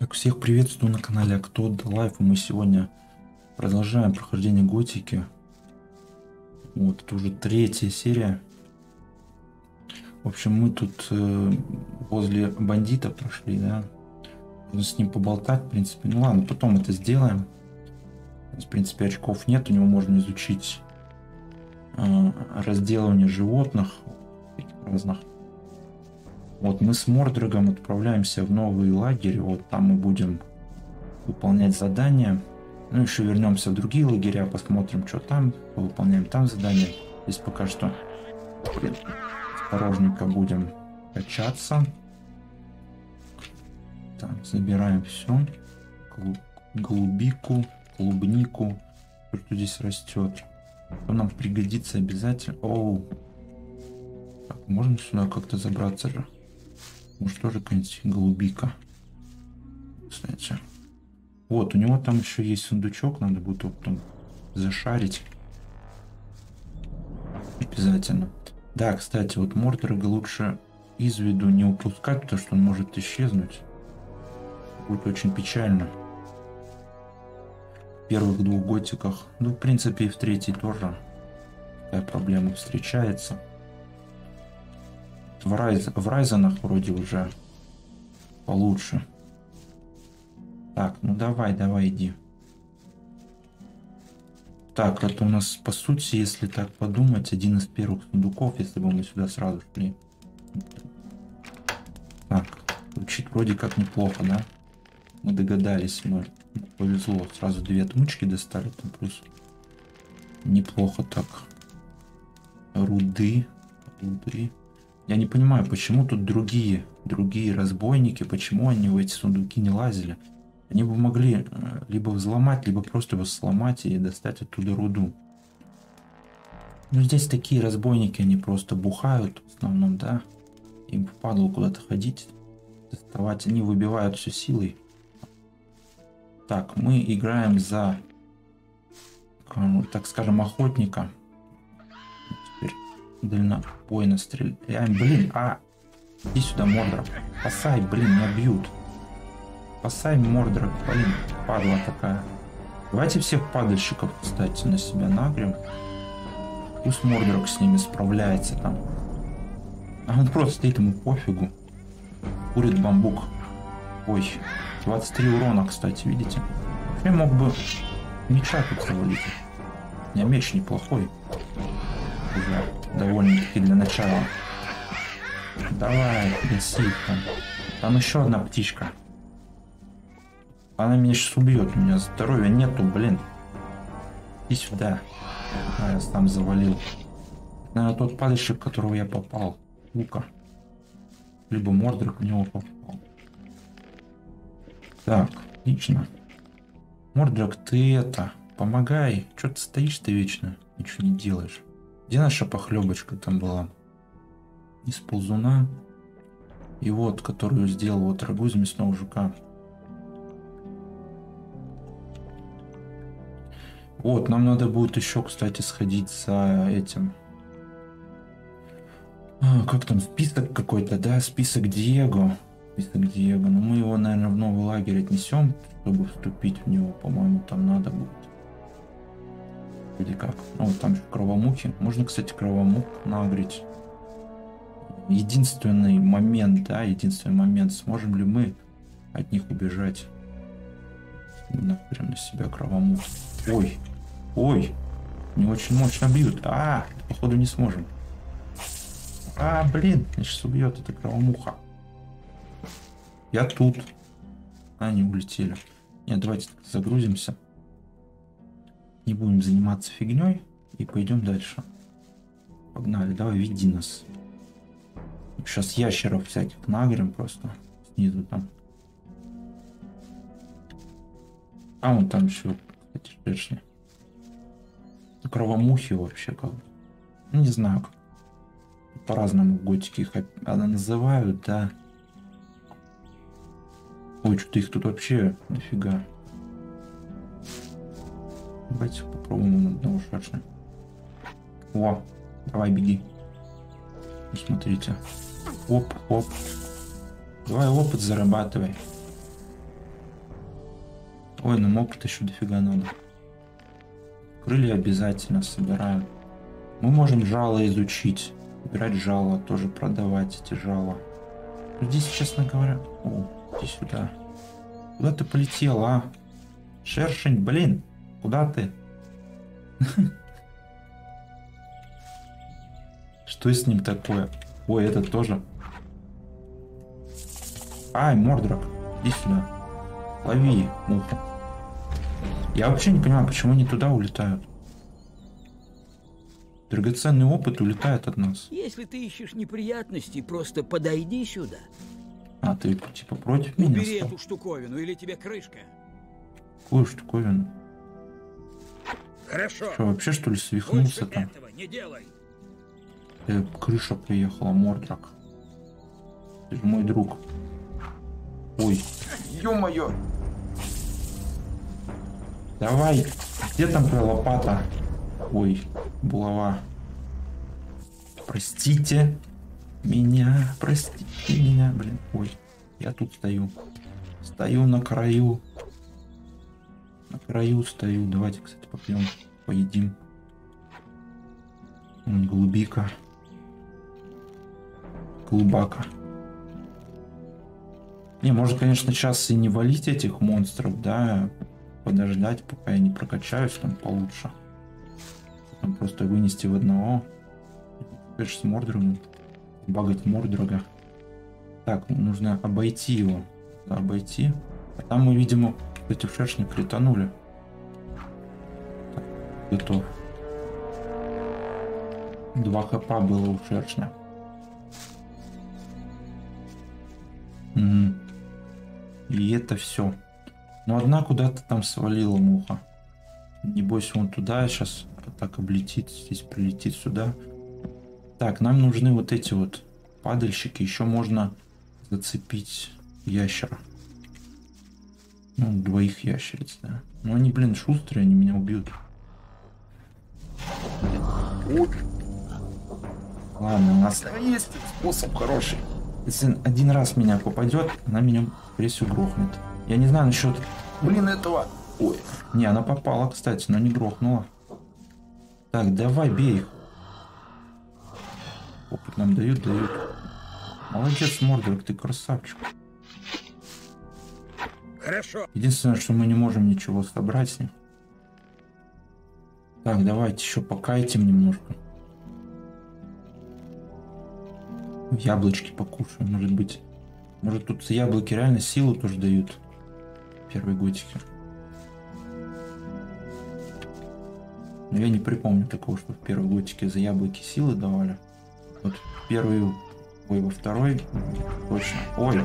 Так, всех приветствую на канале Актод Лайф. Мы сегодня продолжаем прохождение Готики. Вот, это уже третья серия. В общем, мы тут возле бандита прошли, да. Можно с ним поболтать, в принципе. Ну ладно, потом это сделаем. В принципе, очков нет. У него можно изучить разделывание животных. Разных. Вот мы с Мордрагом отправляемся в новый лагерь. Вот там мы будем выполнять задания. Ну, еще вернемся в другие лагеря, посмотрим, что там. Выполняем там задания. Здесь пока что осторожненько будем качаться. Так, забираем все. Голубику, клубнику. Что здесь растет? Что нам пригодится обязательно? Оу. Так, можно сюда как-то забраться же? Может, тоже какая-нибудь голубика. Кстати. Вот, у него там еще есть сундучок. Надо будет его потом зашарить. Обязательно. Да, кстати, вот Мордрыга лучше из виду не упускать, потому что он может исчезнуть. Будет очень печально. В первых двух готиках. Ну, в принципе, и в третьей тоже такая проблема встречается. В райзенах вроде уже получше. Так, ну давай, иди. Так, это у нас, по сути, если так подумать, один из первых сундуков, если бы мы сюда сразу шли. Так, звучит вроде как неплохо, да? Мы догадались, мы повезло, сразу две отмычки достали, там плюс неплохо так. Руды. Я не понимаю, почему тут другие разбойники, почему они в эти сундуки не лазили. Они бы могли либо взломать, либо просто его сломать и достать оттуда руду. Но здесь такие разбойники, они просто бухают в основном, да. Им впадло куда-то ходить, доставать. Они выбивают все силой. Так, мы играем за, так скажем, охотника. Дальнобойно стреляем. Блин, иди сюда, Мордраг. Спасай, блин, меня бьют. Спасай, Мордраг, блин, падла такая. Давайте всех падальщиков, кстати, на себя нагрем. Пусть Мордраг с ними справляется там. А он просто стоит, ему пофигу. Курит бамбук. Ой, 23 урона, кстати, видите? Я мог бы меча тут завалить. У меня меч неплохой. Довольно-таки для начала. Давай, гаси там. Там еще одна птичка. Она меня сейчас убьет. У меня здоровья нету, блин. И сюда. А, я сам завалил. Наверное, тот падальщик, в которого я попал. Лука. Либо Мордрик в него попал. Так, отлично. Мордрик, ты это, помогай. Че ты стоишь, ты вечно ничего не делаешь? Где наша похлебочка там была? Из ползуна. И вот, которую сделал вот рагу из мясного жука. Вот, нам надо будет еще, кстати, сходить за этим. Как там, список какой-то, да? Список Диего. Список Диего. Но мы его, наверное, в новый лагерь отнесем, чтобы вступить в него. По-моему, там надо будет. Или как? Ну, вот там кровомухи. Можно, кстати, кровомух нагреть. Единственный момент, да, сможем ли мы от них убежать? Прям на себя кровомух. Ой, не очень мощно бьют. Походу не сможем. Блин, меня сейчас убьет эта кровомуха. Я тут. Они улетели. Нет, давайте загрузимся. Не будем заниматься фигней и пойдем дальше. Погнали, давай, веди нас. Сейчас ящеров всяких нагрем просто снизу там. А вон там еще эти шершни. Кровомухи вообще как бы. Не знаю, как. По-разному готики их называют, да. Ой, что-то их тут вообще нафига. Давайте попробуем одного шершня. О, давай беги. Смотрите. Оп. Давай опыт зарабатывай. Ой, нам опыт еще дофига надо. Крылья обязательно собираем. Мы можем жало изучить. Убирать жало, тоже продавать эти жало. Здесь, честно говоря... О, иди сюда. Куда ты полетел, а? Шершень, блин, куда ты? Что с ним такое? Ой, это тоже. Ай, Мордраг, иди сюда. Лови. Я вообще не понимаю, почему они туда улетают. Драгоценный опыт улетает от нас. Если ты ищешь неприятности, просто подойди сюда. А ты типа против меня? Убери эту штуковину, или тебе крышка? Какую штуковину? Хорошо. Что, вообще что ли свихнулся там? Крыша приехала, Мордраг. Ты же мой друг. Ой. Ё-моё! Давай. Где там твоя лопата? Ой, булава. Простите меня, простите меня, блин. Ой, я тут стою. Стою на краю. На краю стою. Давайте, кстати, попьем, поедим. Вон голубика. Глубака. Не, может, конечно, сейчас и не валить этих монстров, да. Подождать, пока я не прокачаюсь там получше. Там просто вынести в одного. Теперь с Мордрагом. Багать Мордрага. Так, нужно обойти его. Да, обойти. А там мы, видимо, эти шершни кританули. Так, готов. 2 хп было у шершня. Угу. И это все. Но одна куда-то там свалила, муха. Небось, вон туда сейчас так облетит, здесь прилетит сюда. Так, нам нужны вот эти вот падальщики. Еще можно зацепить ящера. Ну, 2 ящериц, да. Но они, блин, шустрые, они меня убьют. Ладно, у нас есть способ хороший. Если один раз меня попадет, она меня пресс грохнет. Я не знаю насчет... Блин, этого... Ой. Не, она попала, кстати, но не грохнула. Так, давай, бей их. Опыт нам дают, дают. Молодец, Мордрик, ты красавчик. Хорошо. Единственное, что мы не можем ничего собрать с ним. Так, давайте еще покайтим немножко. Яблочки покушаем, может быть. Может, тут яблоки реально силу тоже дают. Первой готики. Но я не припомню такого, что в первой готике за яблоки силы давали. Вот в первую... Ой, во второй... Точно. Ой.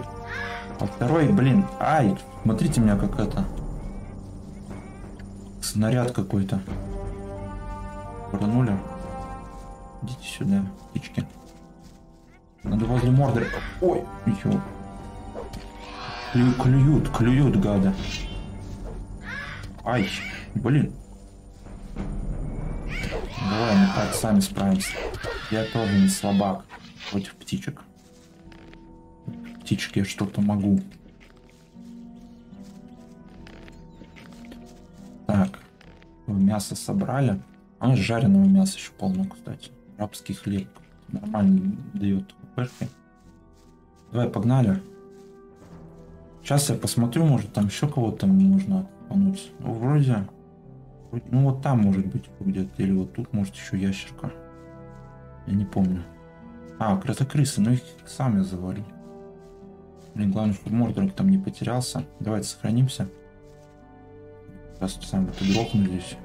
Во второй, блин. Ай! Смотрите меня, как это. Снаряд какой-то. Пронули. Идите сюда, птички. Надо возле Мордорка. Ой, ничего. Клюют, гада. Ай, блин. Давай, мы так сами справимся. Я тоже не слабак против птичек. Птички, я что-то могу. Так. Мясо собрали. А жареного мяса еще полно, кстати. Рабский хлеб. Нормально дает. Давай, погнали. Сейчас я посмотрю, может, там еще кого-то нужно отпануть. Ну, вроде. Ну, вот там, может быть, где-то. Или вот тут, может, еще ящерка. Я не помню. А, крысы, но их сами завалили. Блин, главное, чтобы Мордрик там не потерялся. Давайте сохранимся. Сейчас сами подрохнулись.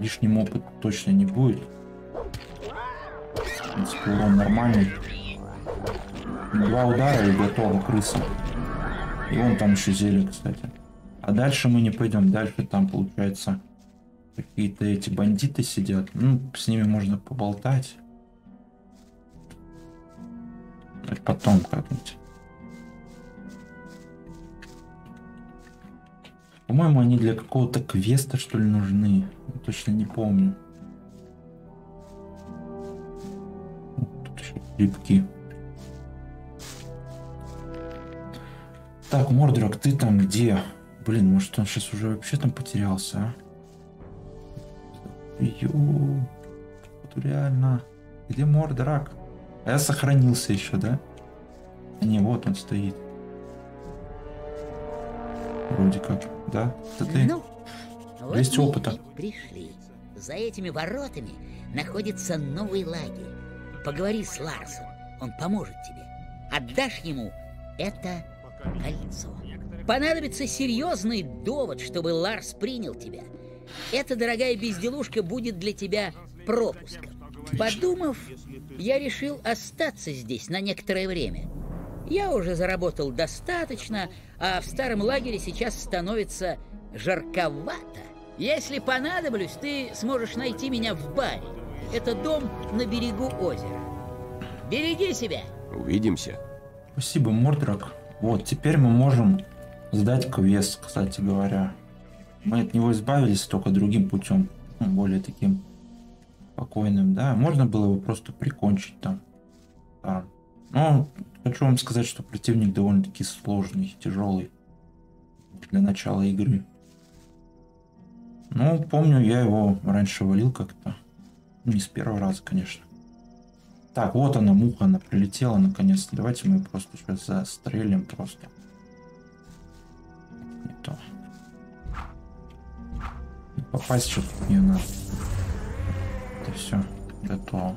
Лишним опыт точно не будет. В принципе, урон нормальный. 2 удара и готова крыса. И вон там еще зелье, кстати. А дальше мы не пойдем. Дальше там, получается, какие-то эти бандиты сидят. Ну, с ними можно поболтать. Потом как-нибудь. По-моему, они для какого-то квеста, что ли, нужны. Я точно не помню. Тут еще грибки. Так, Мордрог, ты там где? Блин, может он сейчас уже вообще там потерялся, а? Ё, реально. Где Мордраг? А я сохранился еще, да? Не, вот он стоит. Вроде как, да? Это ты? Ну, есть вот опыта. Пришли. За этими воротами находится новый лагерь. Поговори с Ларсом, он поможет тебе. Отдашь ему это кольцо. Понадобится серьезный довод, чтобы Ларс принял тебя. Эта дорогая безделушка будет для тебя пропуском. Подумав, я решил остаться здесь на некоторое время. Я уже заработал достаточно, а в старом лагере сейчас становится жарковато. Если понадоблюсь, ты сможешь найти меня в баре. Это дом на берегу озера. Береги себя. Увидимся. Спасибо, Мордраг. Вот, теперь мы можем сдать квест, кстати говоря. Мы от него избавились только другим путем, более таким спокойным, да. Можно было его просто прикончить там. Да. Но хочу вам сказать, что противник довольно-таки сложный, тяжелый для начала игры. Ну, помню, я его раньше валил как-то. Не с первого раза, конечно. Так, вот она, муха, она прилетела наконец-то. Давайте мы ее просто сейчас застрелим просто. Не то. Попасть что-то в нее надо. Это все, готово.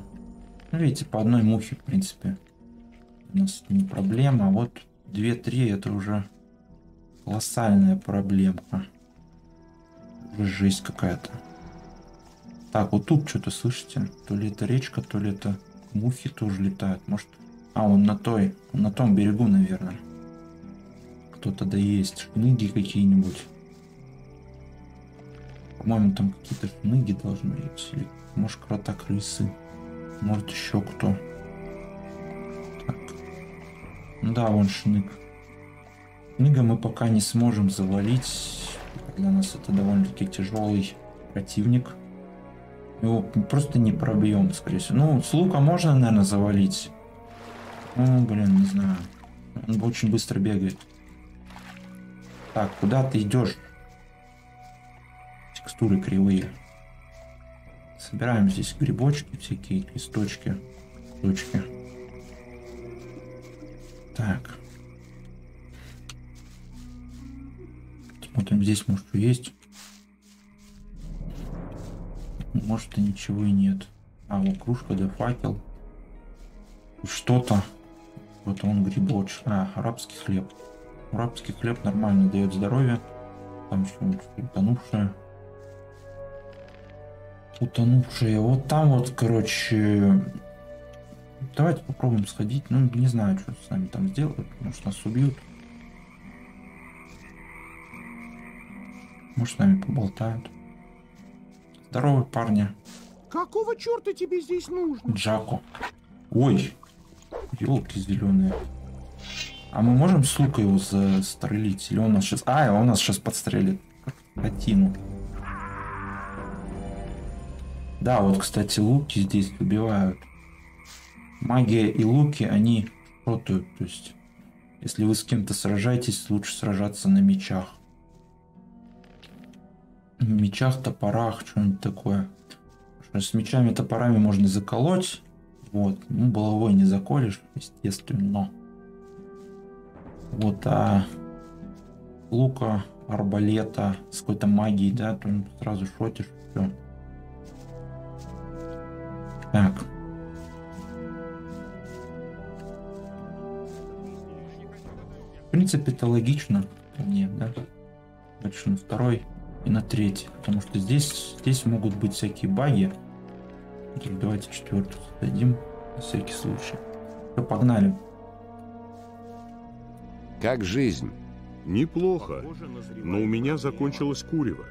Ну, видите, по одной мухе, в принципе, у нас не проблема. А вот 2-3 это уже колоссальная проблемка. Жесть какая-то. Так, вот тут что-то слышите? То ли это речка, то ли это мухи тоже летают. Может... А, он на той, на том берегу, наверное. Кто-то да есть. Шныги какие-нибудь. По-моему, там какие-то шныги должны быть. Может, кротокрысы. Может, еще кто. Так. Да, вон шнык. Шныга мы пока не сможем завалить. Для нас это довольно-таки тяжелый противник. Его просто не пробьем, скорее всего. Ну, с лука можно, наверное, завалить. О, блин, не знаю. Он очень быстро бегает. Так, куда ты идешь? Текстуры кривые. Собираем здесь грибочки всякие, листочки, точки. Так. Смотрим, здесь может есть. Может и ничего и нет. А, вот кружка, да, факел. Что-то. Вот он грибочек. А, арабский хлеб. Арабский хлеб нормально дает здоровье. Там что-нибудь утонувшее. Утонувшее. Вот там вот, короче... Давайте попробуем сходить. Ну, не знаю, что с нами там сделают. Может, нас убьют. Может, с нами поболтают. Здорово, парни. Какого черта тебе здесь нужно? Джаку. Ой, елки зеленые. А мы можем с лука его застрелить? Или он нас сейчас... А, он нас сейчас подстрелит. Катину. Да, вот, кстати, луки здесь убивают. Магия и луки, они ротуют. То есть, если вы с кем-то сражаетесь, лучше сражаться на мечах. Мечах, топорах, что-нибудь такое. С мечами, топорами можно заколоть. Вот. Ну, булавой не заколешь, естественно. Вот, а лука, арбалета, с какой-то магией, да, то сразу шотишь, все. Так. В принципе, это логично. Нет, да? Дальше на второй. И на третий, потому что здесь могут быть всякие баги. Давайте четвертую дадим на всякий случай. Все, погнали. Как жизнь? Неплохо, но у меня закончилось курево.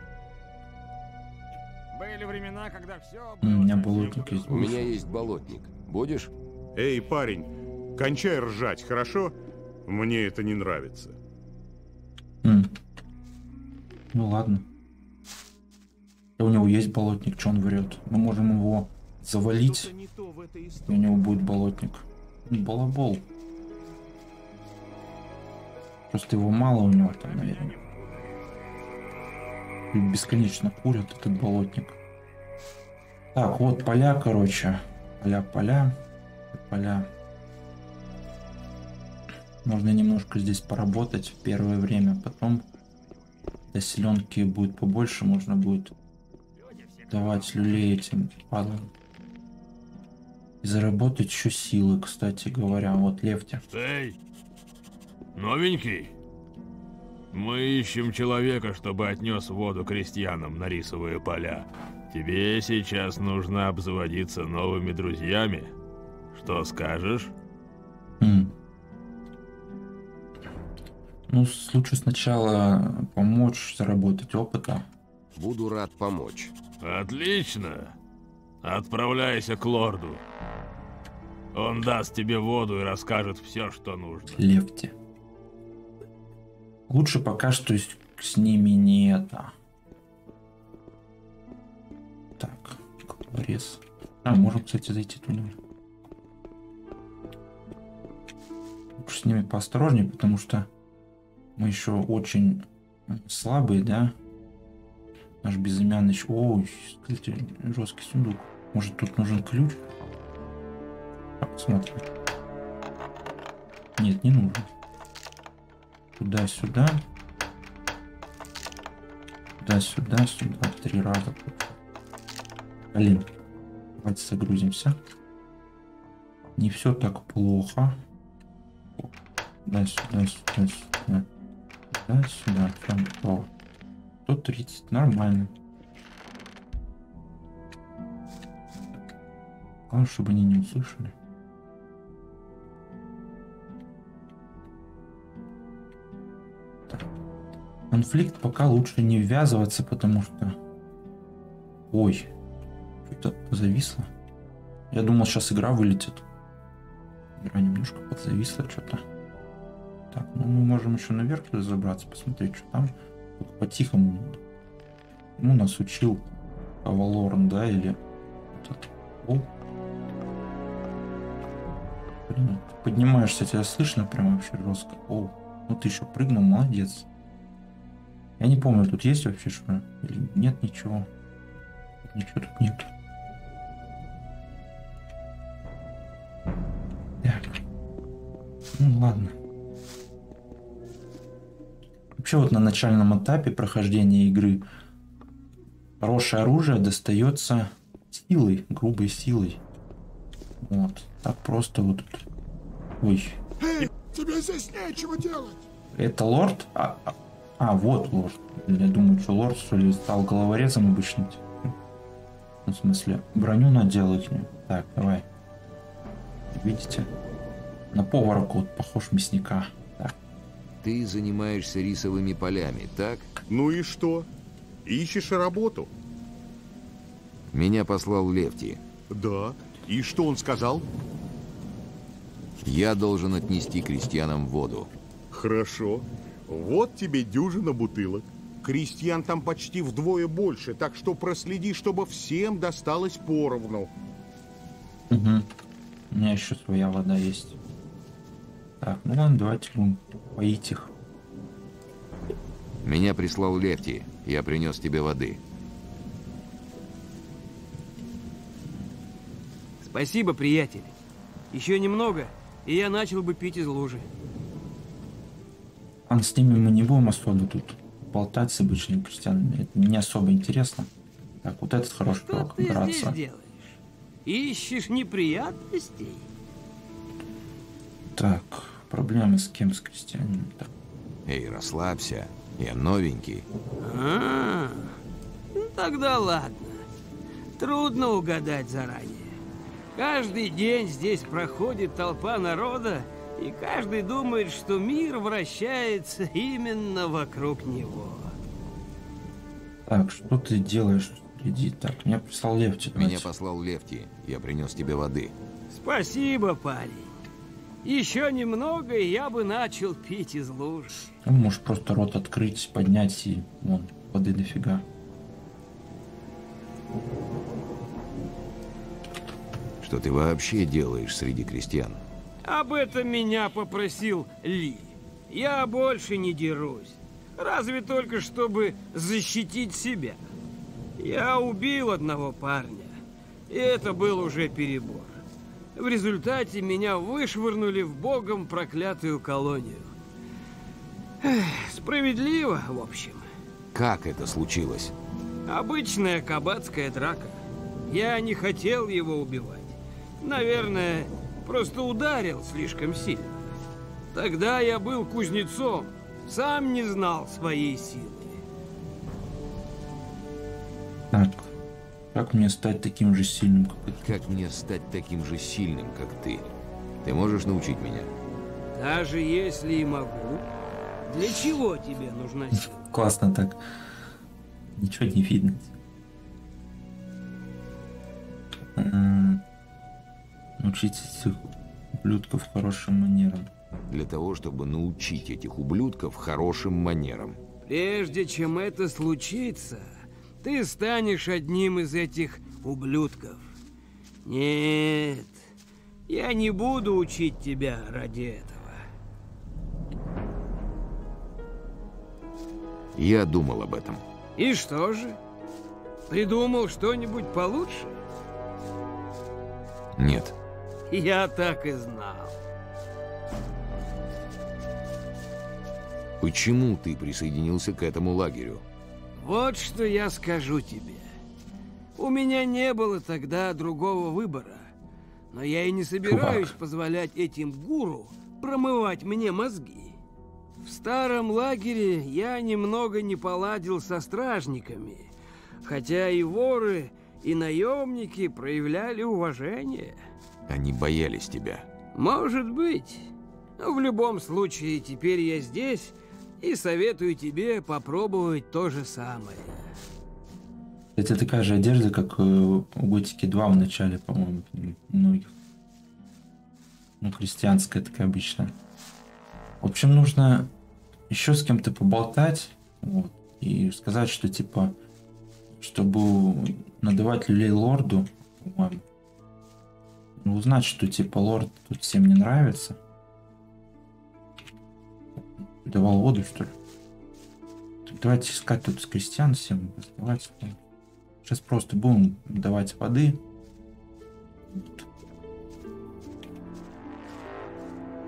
Были времена, когда все было... У меня болотник есть. У меня есть болотник. Будешь? Эй, парень, кончай ржать, хорошо? Мне это не нравится. Ну ладно. У него есть болотник, что он врет? Мы можем его завалить, и у него будет болотник. Балабол. Просто его мало у него там, наверное. Бесконечно курят этот болотник. Так, вот поля, короче. Поля. Можно немножко здесь поработать в первое время. Потом, когда селенки будет побольше, можно будет давать люлей этим падлам. И заработать еще силы, кстати говоря. Вот Лефти. Эй, новенький. Мы ищем человека, чтобы отнес воду крестьянам на рисовые поля. Тебе сейчас нужно обзаводиться новыми друзьями. Что скажешь? Ну, лучше сначала помочь заработать опыта. Буду рад помочь. Отлично. Отправляйся к лорду. Он даст тебе воду и расскажет все, что нужно. Лефти. Лучше пока что с ними не это. Так, рез. Можем, кстати, зайти туда. Лучше с ними поосторожнее, потому что мы еще очень слабые, да? Наш безымянный... О, смотрите, жесткий сундук. Может, тут нужен ключ? Посмотрим. Нет, не нужен. Туда-сюда. Туда-сюда. 3 раза. Блин. Давайте загрузимся. Не все так плохо. Туда-сюда. Сюда, прям о, 130, нормально. Главное, чтобы они не услышали. Так. Конфликт пока лучше не ввязываться, потому что... Ой, что-то зависло. Я думал, сейчас игра вылетит. Игра немножко подзависла что-то. Так, ну мы можем еще наверх туда забраться, посмотреть, что там. По-тихому. Ну, нас учил Авалорн, да, или... О. Блин, поднимаешься, тебя слышно прям вообще жестко. О, ну ты еще прыгнул, молодец. Я не помню, тут есть вообще что? Или нет ничего? Ничего тут нет. Так. Ну ладно. Вообще вот на начальном этапе прохождения игры хорошее оружие достается силой, грубой силой. Вот. Так просто вот тут. Ой. Эй, тебе здесь нечего делать. Это лорд? Вот лорд. Я думаю, что лорд, что ли, стал головорезом обычным. В смысле, броню наделать. Так, давай. Видите? На поварку вот похож мясника. Ты занимаешься рисовыми полями, так? Ну и что? Ищешь работу? Меня послал Лефти. Да? И что он сказал? Я должен отнести крестьянам воду. Хорошо. Вот тебе 10 бутылок. Крестьян там почти вдвое больше, так что проследи, чтобы всем досталось поровну. Угу. У меня еще своя вода есть. Так, ну ладно, давайте будем поить их. Меня прислал Лефти. Я принес тебе воды. Спасибо, приятель. Еще немного, и я начал бы пить из лужи. А с ними мы не будем особо тут болтать с обычными крестьянами. Это не особо интересно. Так, вот этот хороший чувак. Что ты здесь делаешь? Ищешь неприятностей? Так, проблемы с кем, с крестьянином? Так. Эй, расслабься, я новенький. Ну тогда ладно. Трудно угадать заранее. Каждый день здесь проходит толпа народа, и каждый думает, что мир вращается именно вокруг него. Так, что ты делаешь? Иди, так, меня прислал Лефти. Давайте. Меня послал Лефти, я принес тебе воды. Спасибо, парень. Еще немного, и я бы начал пить из луж. Ну, может, просто рот открыть, поднять, и вон, воды дофига. Что ты вообще делаешь среди крестьян? Об этом меня попросил Ли. Я больше не дерусь. Разве только, чтобы защитить себя. Я убил одного парня. И это был уже перебор. В результате меня вышвырнули в богом проклятую колонию. Эх, справедливо, в общем. Как это случилось? Обычная кабацкая драка. Я не хотел его убивать. Наверное, просто ударил слишком сильно. Тогда я был кузнецом. Сам не знал своей силы. Так. Как мне стать таким же сильным, как ты? Как мне стать таким же сильным, как ты? Ты можешь научить меня? Даже если и могу. Для чего тебе нужна сила? Классно так. Ничего не видно. Научить этих ублюдков хорошим манерам. Для того, чтобы научить этих ублюдков хорошим манерам. Прежде чем это случится... Ты станешь одним из этих ублюдков. Нет, я не буду учить тебя ради этого. Я думал об этом. И что же? Придумал что-нибудь получше? Нет. Я так и знал. Почему ты присоединился к этому лагерю? Вот что я скажу тебе. У меня не было тогда другого выбора. Но я и не собираюсь позволять этим гуру промывать мне мозги. В старом лагере я немного не поладил со стражниками. Хотя и воры, и наемники проявляли уважение. Они боялись тебя. Может быть. Но в любом случае, теперь я здесь... И советую тебе попробовать то же самое. Это такая же одежда, как у Готики 2 в начале, по-моему, многих. Ну, христианская такая обычная. В общем, нужно еще с кем-то поболтать. Вот, и сказать, что типа, чтобы надавать люлей лорду, по-моему. Ну, узнать, что типа лорд тут всем не нравится. Давал воду, что ли? Так давайте искать тут с крестьян всем. Сейчас просто будем давать воды.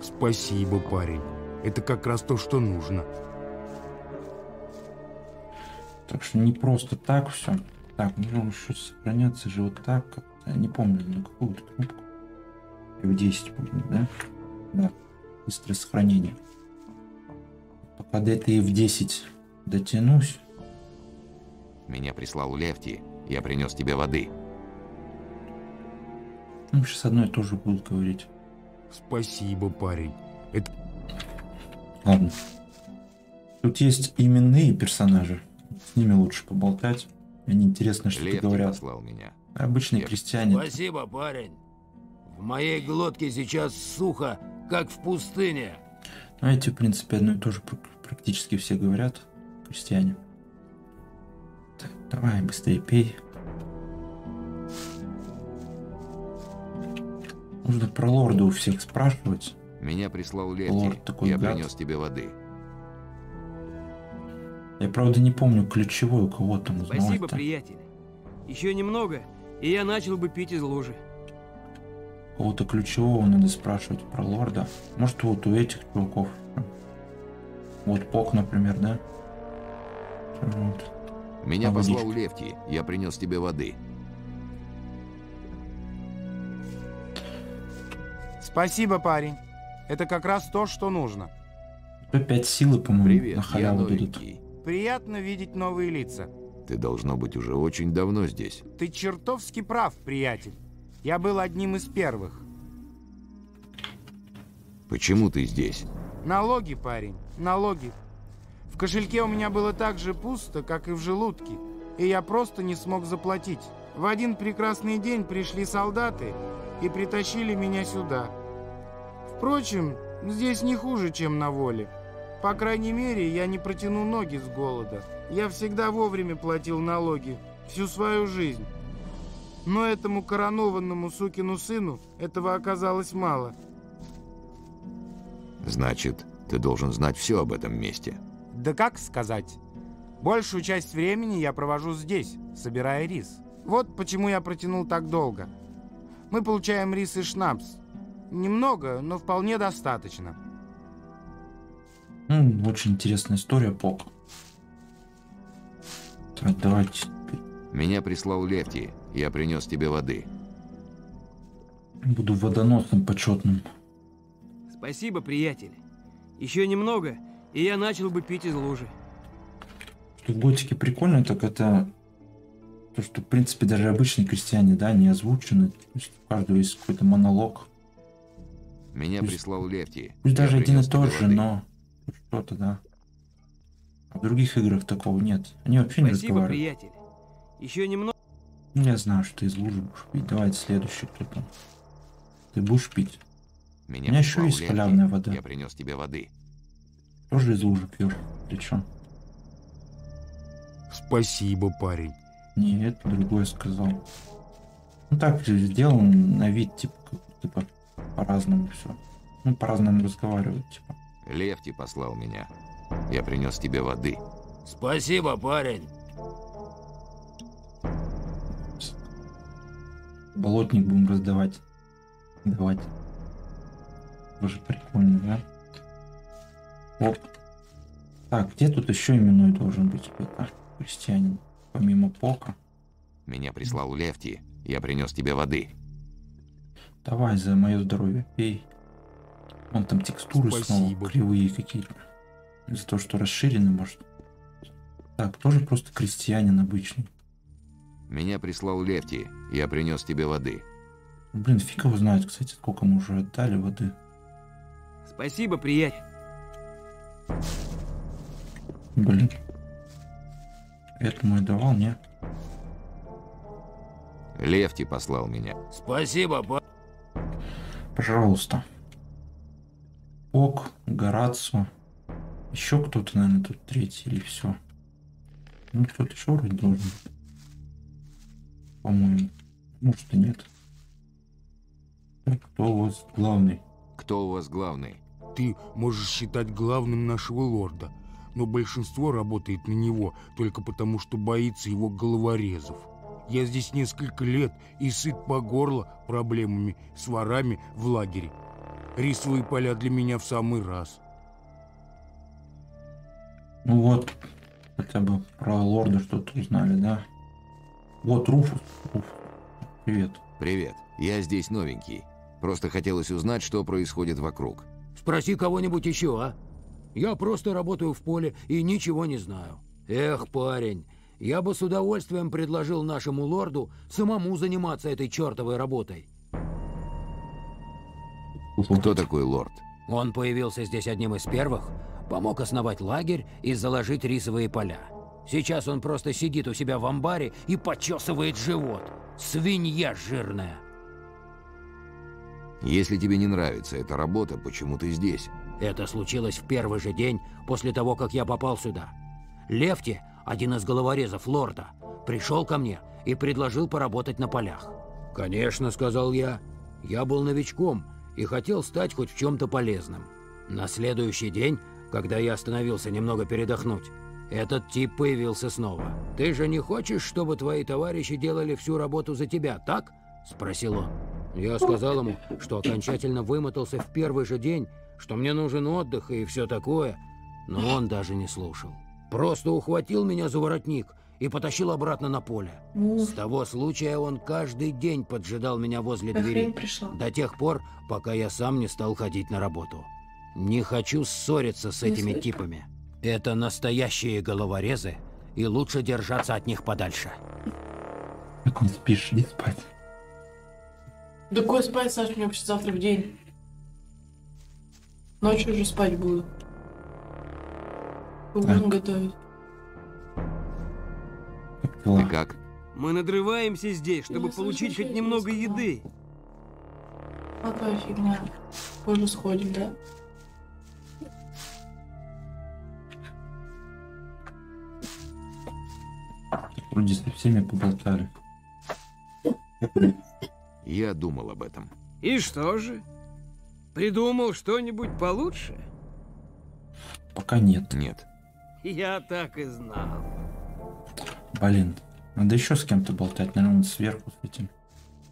Спасибо, парень. Это как раз то, что нужно. Так что не просто так все. Так, ну еще сохраняться же вот так. Я не помню, на какую-то кнопку. И в 10 помню, да? Да. Быстрое сохранение. Пока до этой в 10 дотянусь. Меня прислал Лефти. Я принес тебе воды. Ну, сейчас одно и то же будут говорить. Спасибо, парень. Это... Ладно. Тут есть именные персонажи. С ними лучше поболтать. Они интересно что-то говорят. Меня. Обычные крестьяне. Спасибо, парень. В моей глотке сейчас сухо, как в пустыне. А эти, в принципе, одно и то же практически все говорят, крестьяне. Так, давай, быстрее пей. Нужно про лорда у всех спрашивать. Меня прислал Лефти. Лорд такой, я принес тебе воды. Я, правда, не помню ключевой, у кого там узнал. Спасибо, приятель. Еще немного, и я начал бы пить из лужи. Кого-то ключевого надо спрашивать про лорда. Может, вот у этих чуваков. Вот Пок, например, да? Вот. Меня послал Лефти. Я принес тебе воды. Спасибо, парень. Это как раз то, что нужно. 5 силы, по-моему, на халяву будут. Приятно видеть новые лица. Ты, должно быть, уже очень давно здесь. Ты чертовски прав, приятель. Я был одним из первых. Почему ты здесь? Налоги, парень, налоги. В кошельке у меня было так же пусто, как и в желудке. И я просто не смог заплатить. В один прекрасный день пришли солдаты и притащили меня сюда. Впрочем, здесь не хуже, чем на воле. По крайней мере, я не протяну ноги с голода. Я всегда вовремя платил налоги. Всю свою жизнь. Но этому коронованному сукину сыну этого оказалось мало. Значит, Ты должен знать все об этом месте. Да как сказать? Большую часть времени я провожу здесь, собирая рис. Вот почему я протянул так долго. Мы получаем рис и шнапс. Немного, но вполне достаточно. Очень интересная история, Поп. Так, давайте. Меня прислал Лефти. Я принес тебе воды. Буду водоносным почетным. Спасибо, приятель. Еще немного, и я начал бы пить из лужи. Что в Готике прикольно, так это то, что в принципе даже обычные крестьяне, да, не озвучены. То есть у каждого есть какой-то монолог. Меня пусть прислал Лефти. Пусть даже один и тот же, но что-то, да. В других играх такого нет. Они вообще не разговаривают. Спасибо, приятель. Еще немного. Я знаю, что ты из лужи будешь пить. Давай следующий кто-то. Ты будешь пить. У меня еще есть халявная вода. Я принес тебе воды. Тоже из лужи пьешь. Причем? Спасибо, парень. Нет, другое сказал. Ну так сделал на вид, типа по-разному все. Ну, по-разному разговаривают, типа. Лефти послал меня. Я принес тебе воды. Спасибо, парень. Болотник будем раздавать. Давать. Тоже прикольно, да? Вот. Так, где тут еще именной должен быть какой-то крестьянин? Помимо Пока. Меня прислал Лефти. Я принес тебе воды. Давай за мое здоровье. Пей. Вон там текстуры. Спасибо. Снова кривые какие-то. Из-за того, что расширены, может. Так, тоже просто крестьянин обычный. Меня прислал Лефти. Я принес тебе воды. Блин, фиг его знает, кстати, сколько мы уже отдали воды. Спасибо, приятель. Блин. Этому я давал, не? Лефти послал меня. Спасибо, пожалуйста. Ок, Горацио. Еще кто-то, наверное, тут третий или все. Ну, кто-то еще вроде должен. По-моему. Может и нет. Кто у вас главный? Кто у вас главный? Ты можешь считать главным нашего лорда, но большинство работает на него только потому, что боится его головорезов. Я здесь несколько лет и сыт по горло проблемами с ворами в лагере. Рисовые поля для меня в самый раз. Ну вот, хотя бы про лорда что-то узнали, да? Вот Руфус. Руфус. Привет. Привет. Я здесь новенький. Просто хотелось узнать, что происходит вокруг. Спроси кого-нибудь еще, а? Я просто работаю в поле и ничего не знаю. Эх, парень, я бы с удовольствием предложил нашему лорду самому заниматься этой чертовой работой. Кто такой лорд? Он появился здесь одним из первых, помог основать лагерь и заложить рисовые поля. Сейчас он просто сидит у себя в амбаре и почесывает живот. Свинья жирная. Если тебе не нравится эта работа, почему ты здесь? Это случилось в первый же день после того, как я попал сюда. Лефти, один из головорезов лорда, пришел ко мне и предложил поработать на полях. Конечно, сказал я. Я был новичком и хотел стать хоть в чем-то полезным. На следующий день, когда я остановился немного передохнуть, этот тип появился снова. Ты же не хочешь, чтобы твои товарищи делали всю работу за тебя, так? Спросил он. Я сказал ему, что окончательно вымотался в первый же день, что мне нужен отдых и все такое, но он даже не слушал. Просто ухватил меня за воротник и потащил обратно на поле. С того случая он каждый день поджидал меня возле двери, до тех пор, пока я сам не стал ходить на работу. Не хочу ссориться с этими типами. Это настоящие головорезы, и лучше держаться от них подальше. Как не спишь, не спать. Да какой спать, Саш, мне вообще завтра в день. Ночью уже спать буду. Ужин готовить. Ты как? Мы надрываемся здесь, чтобы получить хоть немного еды. Какая фигня. Позже сходим, да? Вроде со всеми поболтали. Я думал об этом. И что же? Придумал что-нибудь получше? Пока нет. Нет. Я так и знал. Блин, надо еще с кем-то болтать, наверное, сверху с этим.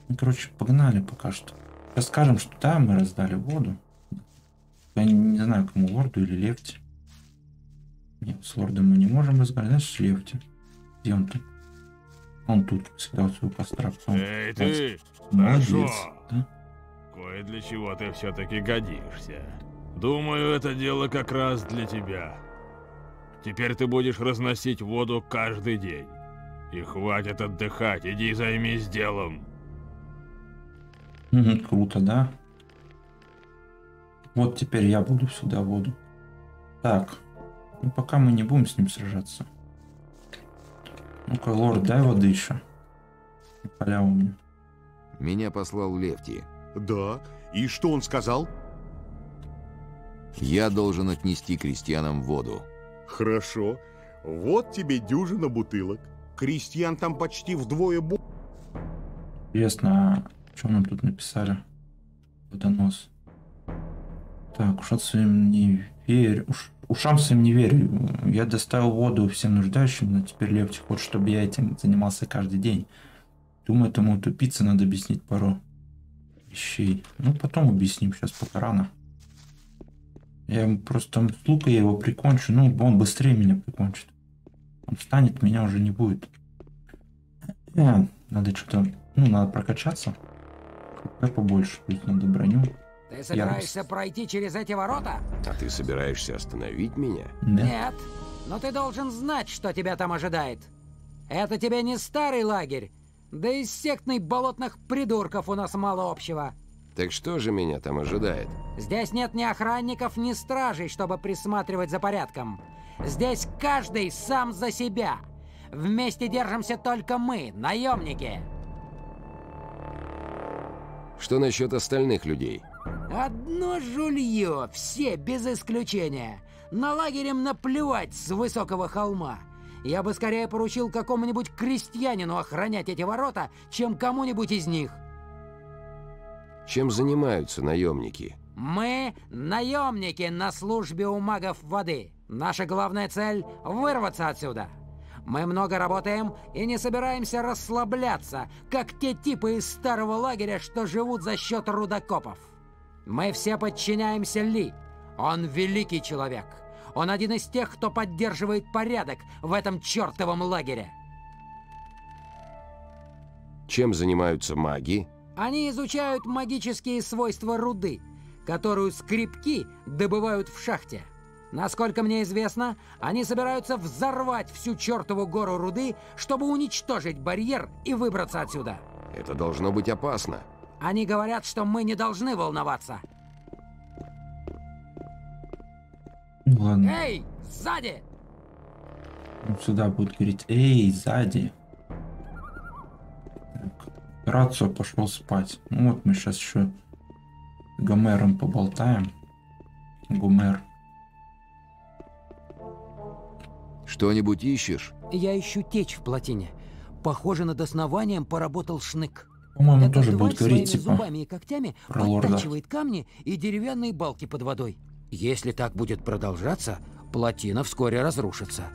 Ну, короче, погнали пока что. Сейчас скажем, что да, мы раздали воду. Я не знаю, кому, лорду или Лефти. Нет, с лордом мы не можем разговаривать, с Лефти. Где он тут? Он тут всегда у своего костра. Эй, ты! Молодец, да? Кое для чего ты все-таки годишься. Думаю, это дело как раз для тебя. Теперь ты будешь разносить воду каждый день. И хватит отдыхать, иди займись делом. Угу, круто, да? Вот теперь я буду сюда воду. Так, ну пока мы не будем с ним сражаться. Ну-ка, лорд, дай воды еще. Поля у меня. Меня послал Лефти. Да? И что он сказал? Я должен отнести крестьянам воду. Хорошо. Вот тебе дюжина бутылок. Крестьян там почти вдвое больше. Интересно, а что нам тут написали? Водонос. Так, ушам своим не верю. Ушам своим не верю. Я доставил воду всем нуждающим, но теперь Лефти хочет, чтобы я этим занимался каждый день. Думаю, этому тупице надо объяснить пару вещей. Ну, потом объясним, сейчас пока рано. Я ему просто с лука я его прикончу, ну, он быстрее меня прикончит. Он встанет, меня уже не будет. Надо что-то, ну, надо прокачаться. Как побольше, ведь надо броню. Ты собираешься пройти через эти ворота? А ты собираешься остановить меня? Да. Нет, но ты должен знать, что тебя там ожидает. Это тебе не старый лагерь, да и сектных болотных придурков у нас мало общего. Так что же меня там ожидает? Здесь нет ни охранников, ни стражей, чтобы присматривать за порядком. Здесь каждый сам за себя. Вместе держимся только мы, наемники. Что насчет остальных людей? Одно жулье, все без исключения. На лагерем наплевать с высокого холма. Я бы скорее поручил какому-нибудь крестьянину охранять эти ворота, чем кому-нибудь из них. Чем занимаются наемники? Мы наемники на службе у магов воды. Наша главная цель – вырваться отсюда. Мы много работаем и не собираемся расслабляться, как те типы из старого лагеря, что живут за счет рудокопов. Мы все подчиняемся Ли. Он великий человек. Он один из тех, кто поддерживает порядок в этом чертовом лагере. Чем занимаются маги? Они изучают магические свойства руды, которую скребки добывают в шахте. Насколько мне известно, они собираются взорвать всю чертову гору руды, чтобы уничтожить барьер и выбраться отсюда. Это должно быть опасно. Они говорят, что мы не должны волноваться. Ладно. Эй, сзади! Он сюда будет говорить, эй, сзади. Рацио пошел спать. Ну вот мы сейчас еще Гомером поболтаем. Гомер. Что-нибудь ищешь? Я ищу течь в плотине. Похоже, над основанием поработал шнык. По-моему, тоже будет говорить, типа, зубами и когтями подтачивает камни и деревянные балки под водой. Если так будет продолжаться, плотина вскоре разрушится.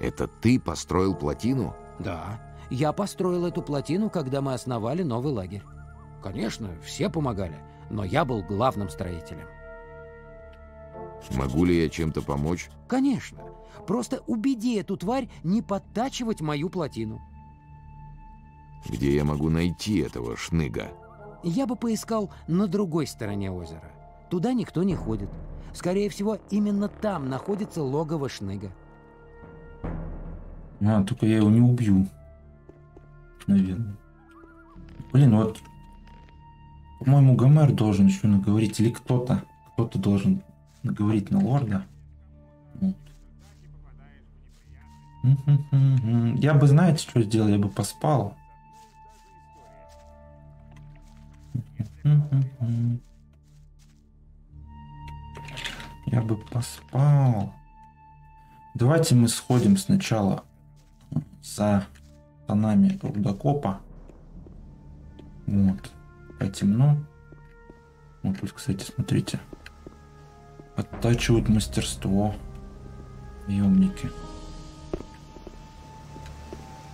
Это ты построил плотину? Да. Я построил эту плотину, когда мы основали новый лагерь. Конечно, все помогали, но я был главным строителем. Могу ли я чем-то помочь? Конечно. Просто убеди эту тварь не подтачивать мою плотину. Где я могу найти этого шныга? Я бы поискал на другой стороне озера. Туда никто не ходит. Скорее всего, именно там находится логово шныга. А, только я его не убью. Наверное. Блин, вот, по-моему, Гомер должен еще наговорить, или кто-то, должен наговорить на лорда. Вот. Я бы, знаете, что сделал, я бы поспал. Я бы поспал. Давайте мы сходим сначала за нами рудокопа. Вот. А темно. Вот тут, кстати, смотрите. оттачивают мастерство. Умники.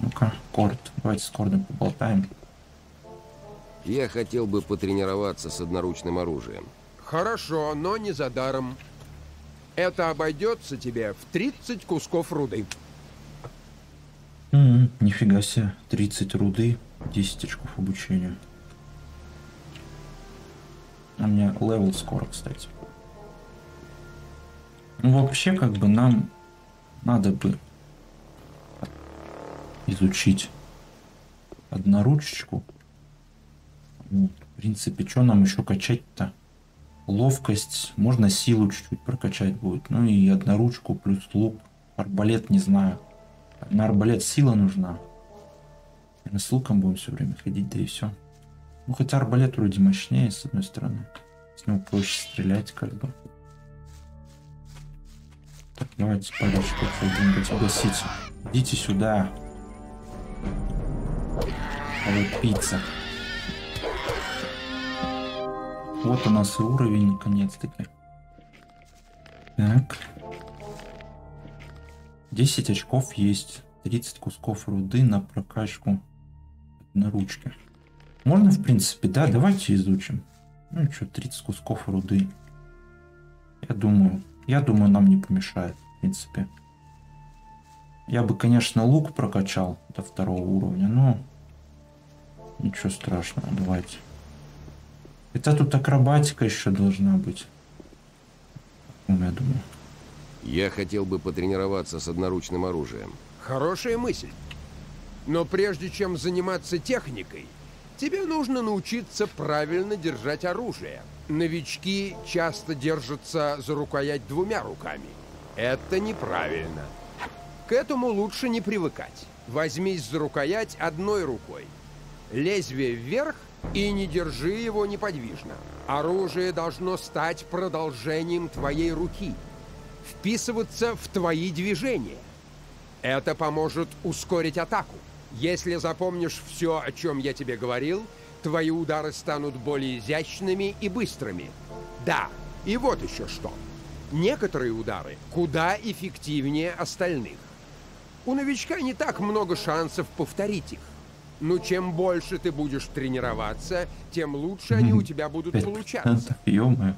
Ну-ка, корд. Давайте с кордом поболтаем. Я хотел бы потренироваться с одноручным оружием. Хорошо, но не за даром. Это обойдется тебе в 30 кусков руды. Нифига себе, 30 руды, 10 очков обучения. У меня левел скоро, кстати. Ну, вообще, как бы нам надо бы изучить одноручечку. Ну, в принципе, что нам еще качать-то? Ловкость, можно силу чуть-чуть прокачать будет. Ну и одноручку плюс лук. Арбалет не знаю. На арбалет сила нужна. Мы с луком будем все время ходить, да и все. Ну хотя арбалет вроде мощнее, с одной стороны. С него проще стрелять, как бы. Так, давайте парочку будем гасить. Идите сюда. А вот пицца. Вот у нас и уровень, наконец-таки. Так. 10 очков есть. 30 кусков руды на прокачку одноручки. Можно, в принципе, да? Давайте изучим. Ну что, 30 кусков руды. Я думаю, нам не помешает, в принципе. Я бы, конечно, лук прокачал до 2-го уровня, но... Ничего страшного, давайте. Это тут акробатика еще должна быть. Я думаю. Я хотел бы потренироваться с одноручным оружием. Хорошая мысль. Но прежде чем заниматься техникой, тебе нужно научиться правильно держать оружие. Новички часто держатся за рукоять 2 руками. Это неправильно. К этому лучше не привыкать. Возьмись за рукоять 1 рукой. Лезвие вверх и не держи его неподвижно. Оружие должно стать продолжением твоей руки. Вписываться в твои движения. Это поможет ускорить атаку. Если запомнишь все, о чем я тебе говорил, твои удары станут более изящными и быстрыми. Да, и вот еще что. Некоторые удары куда эффективнее остальных. У новичка не так много шансов повторить их. Но чем больше ты будешь тренироваться, тем лучше они у тебя будут получаться. Ё-моё.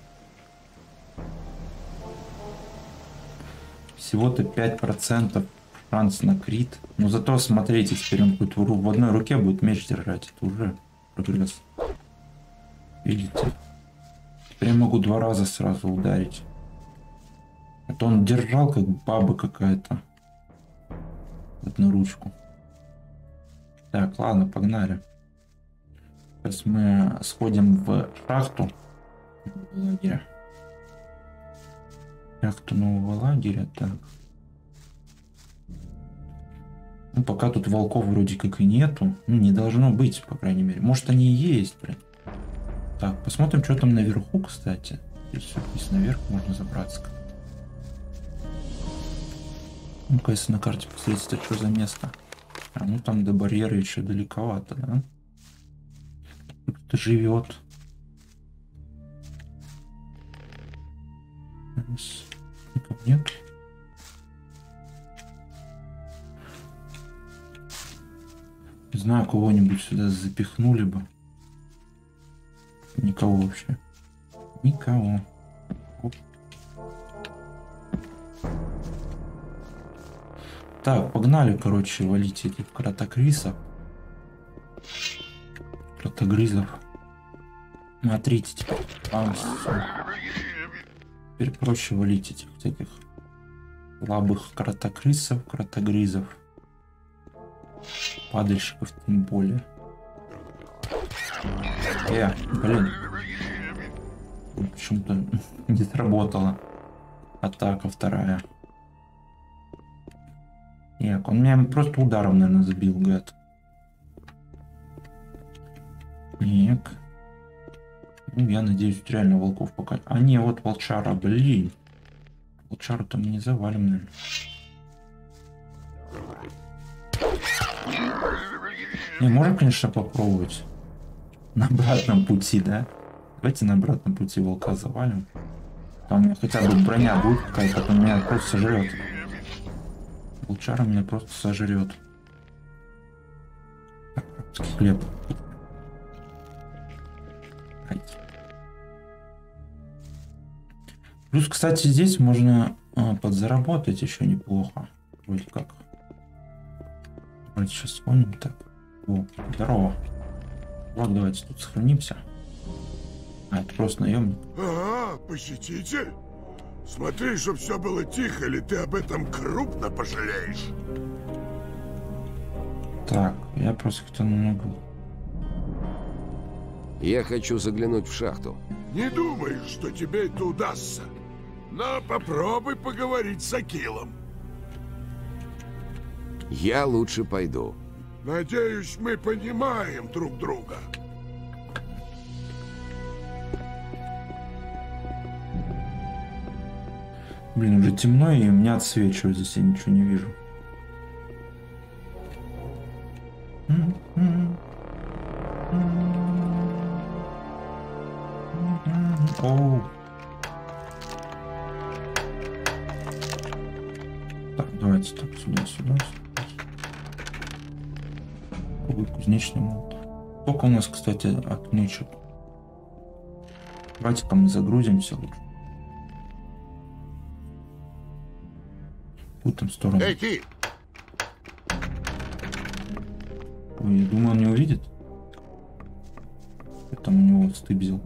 Всего-то 5% шанс на крит. Но зато, смотрите, теперь он будет в 1 руке будет меч держать. Это уже прогресс. Видите? Теперь я могу 2 раза сразу ударить. А то он держал, как баба какая-то. 1 ручку. Так, ладно, погнали. Сейчас мы сходим в шахту нового лагеря. Шахту нового лагеря, так. Ну, пока тут волков вроде как и нету. Ну, не должно быть, по крайней мере. Может, они и есть, блин. Так, посмотрим, что там наверху, кстати. Здесь все, здесь наверх можно забраться как-то. Ну, конечно, на карте посмотрите, что за место. А ну там до барьера еще далековато, да? Кто-то живет. Никого нет. Не знаю, кого-нибудь сюда запихнули бы. Никого вообще. Никого. Оп. Так, погнали, короче, валить этих кротогрызов. Смотрите, теперь. Теперь проще валить этих всяких слабых кротогрызов. Падальщиков тем более. Блин. Почему-то не сработала. Атака 2. Нет, он меня просто ударом, наверное, забил, гад. Нет. Ну, я надеюсь, реально волков пока... А не, вот волчара, блин. Волчару-то мы не завалим, наверное. Не, можно, конечно, попробовать. На обратном пути, да? Давайте на обратном пути волка завалим. Там у меня хотя бы броня будет какая-то, а то меня просто сожрет. Булчара меня просто сожрет. Хлеб. Плюс, кстати, здесь можно подзаработать еще неплохо. Вроде как. Вроде сейчас вспомним. Так. О, здорово. Вот, давайте тут сохранимся. А, это просто наемник. Ага, посетитель? Смотри, чтобы все было тихо, или ты об этом крупно пожалеешь. Так, я просто кто-то немного... Я хочу заглянуть в шахту. Не думай, что тебе это удастся. Но попробуй поговорить с Акилом. Я лучше пойду. Надеюсь, мы понимаем друг друга. Блин, уже темно, и у меня отсвечивает здесь, я ничего не вижу. Оу. Так, давайте так, сюда. Кузнечный молот. Сколько у нас, кстати, отмычек? Давайте-ка мы загрузимся лучше. В этом сторону. Эй, ты! Ой, я думаю, он не увидит. Это у него стыд взял.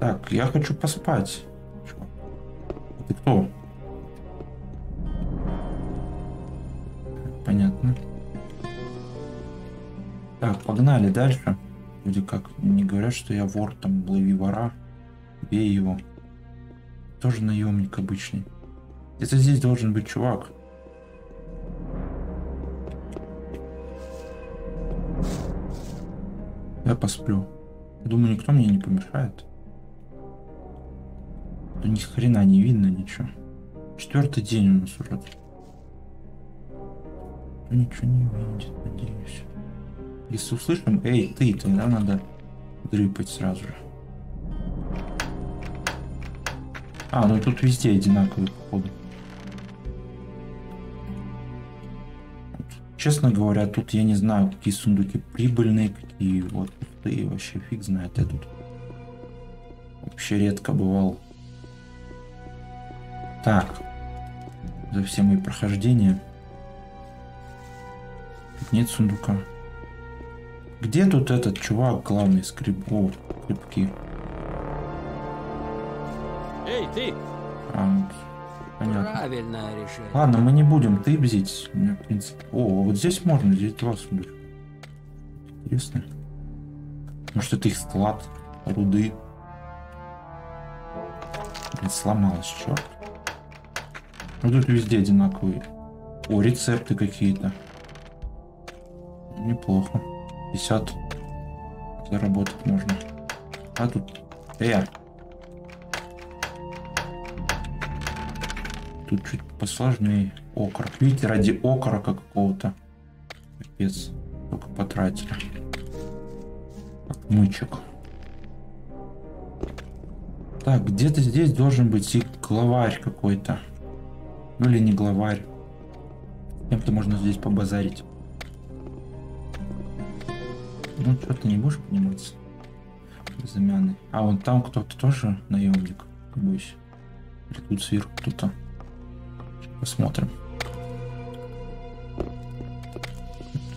Так, я хочу поспать. Ты кто? Понятно. Так, погнали дальше. Люди как не говорят, что я вор, там, лови вора, бей его. Тоже наемник обычный. Где-то здесь должен быть чувак. Я посплю. Думаю, никто мне не помешает. Да ни хрена не видно ничего. Четвертый день у нас уже. Ничего не видит, надеюсь. Если услышим, эй, ты, тогда надо дрыпать сразу же. А, ну тут везде одинаковые походы. Честно говоря, тут я не знаю, какие сундуки прибыльные, какие вот пустые, вообще фиг знает. Я тут вообще редко бывал. Так, за все мои прохождения. Тут нет сундука. Где тут этот чувак, главный скрипки? Эй, ты! А, понятно. Правильное решение. Ладно, мы не будем ты бзить. В принципе. О, вот здесь можно, здесь два сундука. Интересно. Может, это их склад руды. Блин, сломалось, черт. Ну тут везде одинаковые. О, рецепты какие-то. Неплохо. 50 заработать можно. А тут... Тут чуть посложнее. Окорок. Видите, ради окорока какого-то. Капец. Только потратили. Отмычек. Так, где-то здесь должен быть и главарь какой-то. Ну или не главарь. Кем-то можно здесь побазарить. Ну что, ты не будешь подниматься? Безымянный. А вон там кто-то тоже наемник. Боюсь. Тут сверху кто-то. Посмотрим.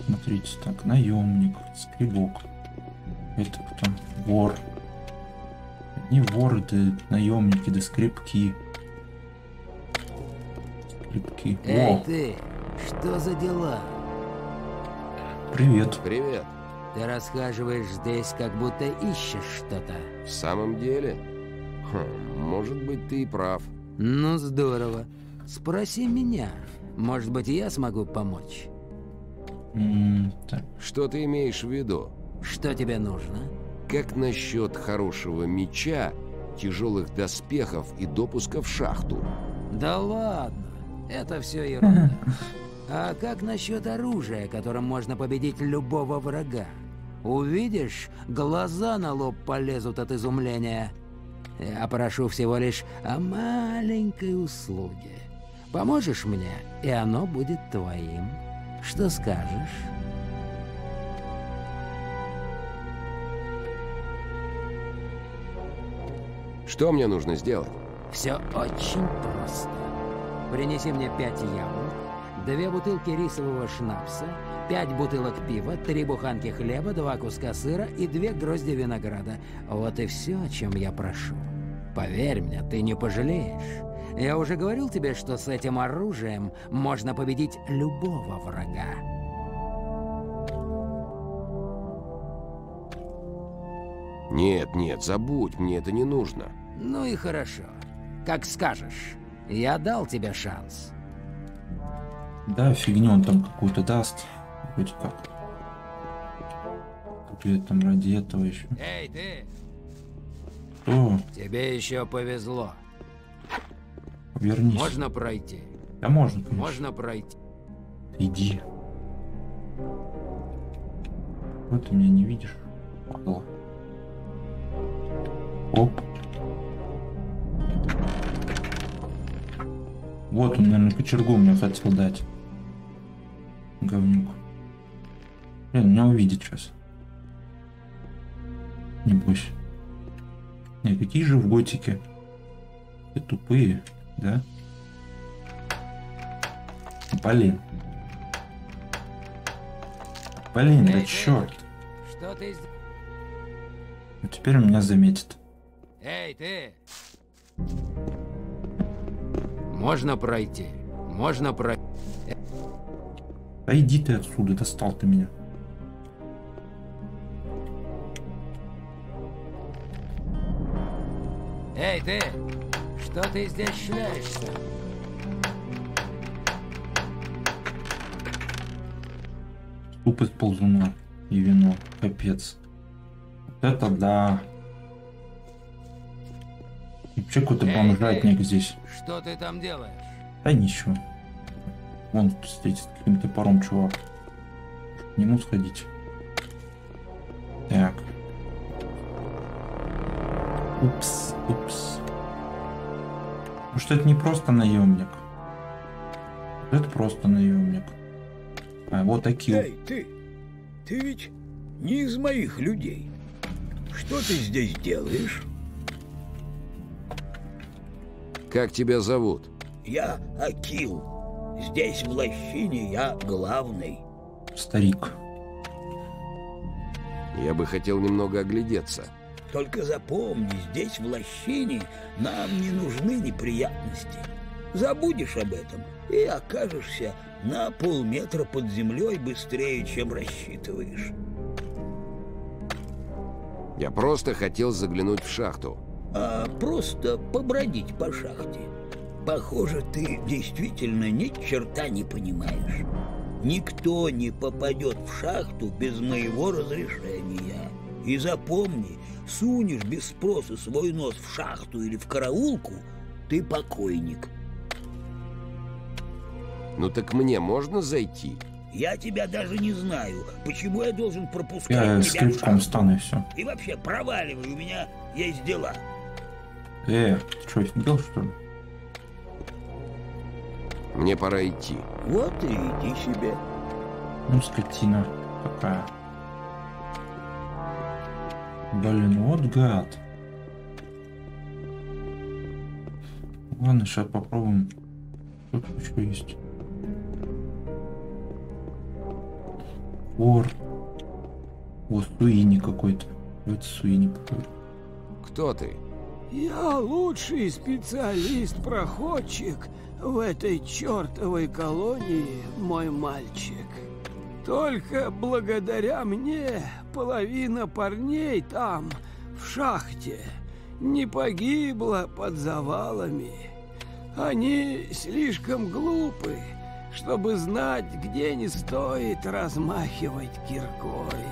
Смотрите, так, наемник, скребок. Это кто? Вор. Не воры, да наемники, да скребки. Эй, ты, что за дела? Привет. Привет. Ты расхаживаешь здесь, как будто ищешь что-то. В самом деле? Хм, может быть, ты и прав. Ну, здорово. Спроси меня. Может быть, я смогу помочь? Так. Что ты имеешь в виду? Что тебе нужно? Как насчет хорошего меча, тяжелых доспехов и допуска в шахту? Да ладно. Это все ерунда. А как насчет оружия, которым можно победить любого врага? Увидишь, глаза на лоб полезут от изумления. Я прошу всего лишь о маленькой услуге. Поможешь мне, и оно будет твоим. Что скажешь? Что мне нужно сделать? Все очень просто. Принеси мне 5 яблок, 2 бутылки рисового шнапса, 5 бутылок пива, 3 буханки хлеба, 2 куска сыра и 2 грозди винограда. Вот и все, о чем я прошу. Поверь мне, ты не пожалеешь. Я уже говорил тебе, что с этим оружием можно победить любого врага. Нет, нет, забудь, мне это не нужно. Ну и хорошо. Как скажешь. Я дал тебе шанс. Да, фигню он там какую-то даст. Вроде как. Где там ради этого еще? Эй, ты! Что? Тебе еще повезло. Вернись. Можно пройти? Да можно. Конечно. Можно пройти. Иди. Вот ты меня не видишь. О. Оп. Вот он, наверное, кочергу мне хотел дать. Говнюк. Блин, меня увидит сейчас. Не бойся. Не, какие же в Готике? Ты тупые, да? Блин. Блин, да черт. Что ты... А теперь он меня заметит. Эй, ты! Можно пройти. Можно пройти. Да иди ты отсюда, достал ты меня. Эй, ты! Что ты здесь шляешься? Суп из ползуна и вино. Капец. Вот это да. Че какой-то бомжатник здесь? Что ты там делаешь? Да ничего. Вон встретит каким-то паром чувак. К нему сходить. Так. Упс, упс. Ну что это не просто наемник? Это просто наемник. А вот Акил. Эй, ты! Ты ведь не из моих людей. Что ты здесь делаешь? Как тебя зовут? Я Акил. Здесь, в лощине, я главный. Старик. Я бы хотел немного оглядеться. Только запомни, здесь, в лощине, нам не нужны неприятности. Забудешь об этом и окажешься на полметра под землей быстрее, чем рассчитываешь. Я просто хотел заглянуть в шахту. А просто побродить по шахте. Похоже, ты действительно ни черта не понимаешь. Никто не попадет в шахту без моего разрешения. И запомни, сунешь без спроса свой нос в шахту или в караулку, ты покойник. Ну так мне можно зайти? Я тебя даже не знаю. Почему я должен пропускать тебя? Я с крючком встану и все. И вообще проваливай, у меня есть дела. Ты что, офигел, что ли? Мне пора идти. Вот и иди себе. Ну, скотина такая. Блин, вот гад. Ладно, сейчас попробуем. Тут еще есть. Вор. О, Суини какой-то. Вот Суини какой-то. Кто ты? Я лучший специалист-проходчик в этой чертовой колонии, мой мальчик. Только благодаря мне половина парней там, в шахте, не погибла под завалами. Они слишком глупы, чтобы знать, где не стоит размахивать киркой.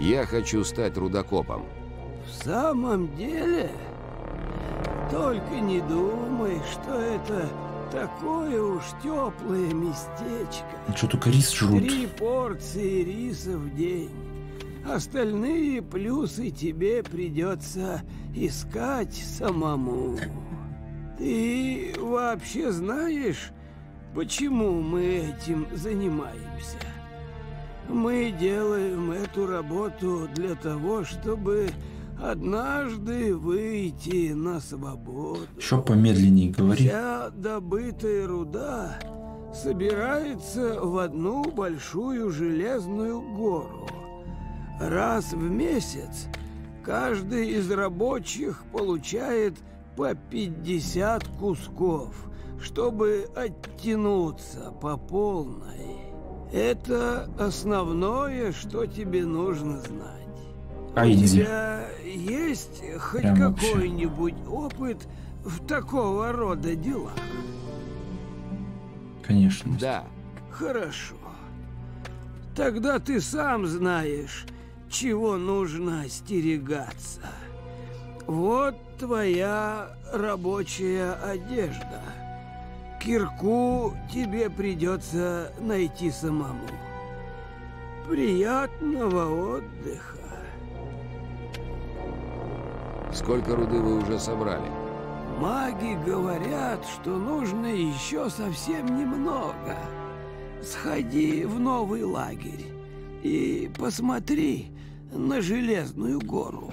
Я хочу стать рудокопом. В самом деле? Только не думай, что это такое уж теплое местечко. А что, только рис жрут? 3 порции риса в день. Остальные плюсы тебе придется искать самому. Ты вообще знаешь, почему мы этим занимаемся? Мы делаем эту работу для того, чтобы однажды выйти на свободу. Еще помедленнее говори. Вся добытая руда собирается в одну большую железную гору. Раз в месяц каждый из рабочих получает по 50 кусков, чтобы оттянуться по полной. Это основное, что тебе нужно знать. У тебя есть хоть какой-нибудь опыт в такого рода делах? Конечно. Да. Хорошо. Тогда ты сам знаешь, чего нужно остерегаться. Вот твоя рабочая одежда. Кирку тебе придется найти самому. Приятного отдыха. Сколько руды вы уже собрали? Маги говорят, что нужно еще совсем немного. Сходи в новый лагерь и посмотри на железную гору.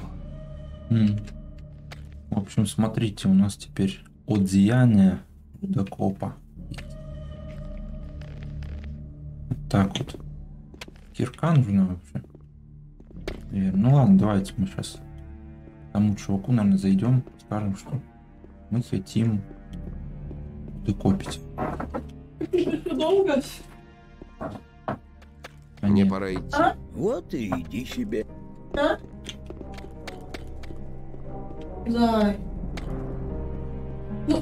В общем, смотрите, у нас теперь одеяние рудокопа. Вот так вот. Кирка нужна вообще. Ну ладно, давайте мы сейчас тому чуваку, наверное, зайдем, скажем, что мы хотим докопить. Долго? Мне пора идти. А? Вот и иди себе. А? Да. Ну,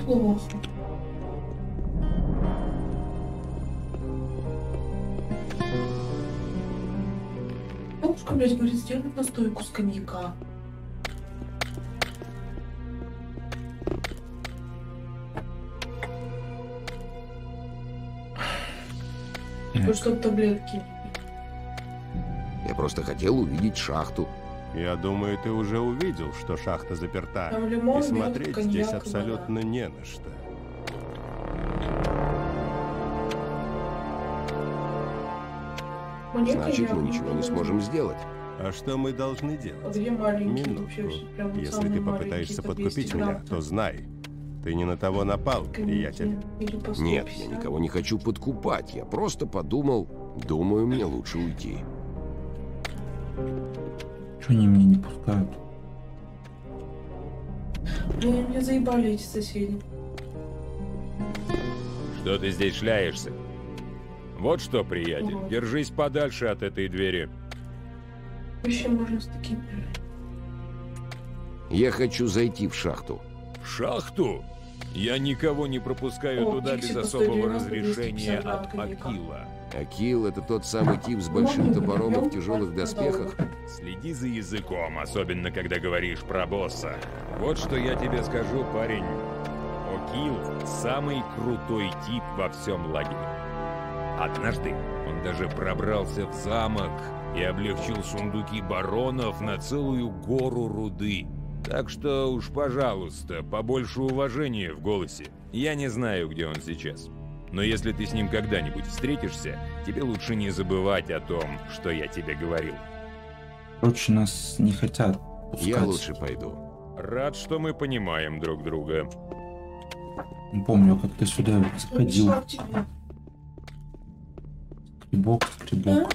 плохо. Бабушка, блядь, говорит, сделать настойку с коньяка. Что таблетки? Я просто хотел увидеть шахту. Я думаю, ты уже увидел, что шахта заперта. Лимон, и смотреть мед, коньяк, здесь абсолютно не на что. Значит, мы ничего не сможем сделать. А что мы должны делать? Минутку. Если ты попытаешься подкупить меня, то знай. Ты не на того напал, приятель. Нет, я никого не хочу подкупать. Я просто подумал, думаю, мне лучше уйти. Чего они меня не пускают? Блин, меня заебали эти соседи. Что ты здесь шляешься? Вот что, приятель, ага. Держись подальше от этой двери. Вообще можно с таким. Я хочу зайти в шахту. В шахту? Я никого не пропускаю туда без особого разрешения от Акила. Акил — это тот самый тип с большим топором и в тяжелых доспехах. Следи за языком, особенно когда говоришь про босса. Вот что я тебе скажу, парень. Акил — самый крутой тип во всем лагере. Однажды он даже пробрался в замок и облегчил сундуки баронов на целую гору руды. Так что уж, пожалуйста, побольше уважения в голосе. Я не знаю, где он сейчас. Но если ты с ним когда-нибудь встретишься, тебе лучше не забывать о том, что я тебе говорил. Короче, нас не хотят пускать. Я лучше пойду. Рад, что мы понимаем друг друга. Помню, как ты сюда заходил. Скребок, скребок.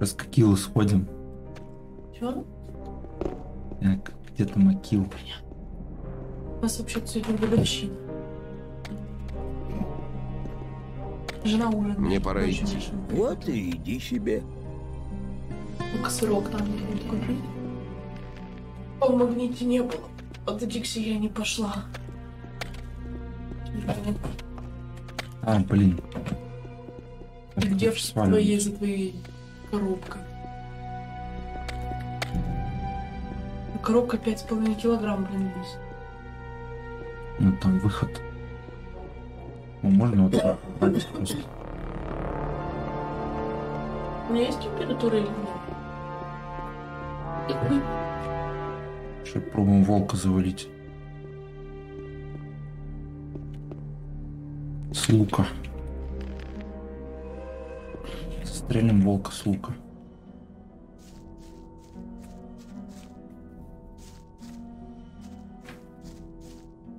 Раз к Акилу сходим. Чё? Так, где там Акил? У нас вообще-то сегодня годовщина. Жена умерла. Мне пора идти. Вот и иди себе. Только срок там не купить. А в магните не было. От Дикси я не пошла. А, блин. Где же твоей за твоей коробкой? Коробка 5,5 килограмм, блин, весит. Ну там выход. Ну, можно вот так просто. У меня есть температура или нет? Сейчас пробуем волка завалить. С лука. Стрелим волка с лука.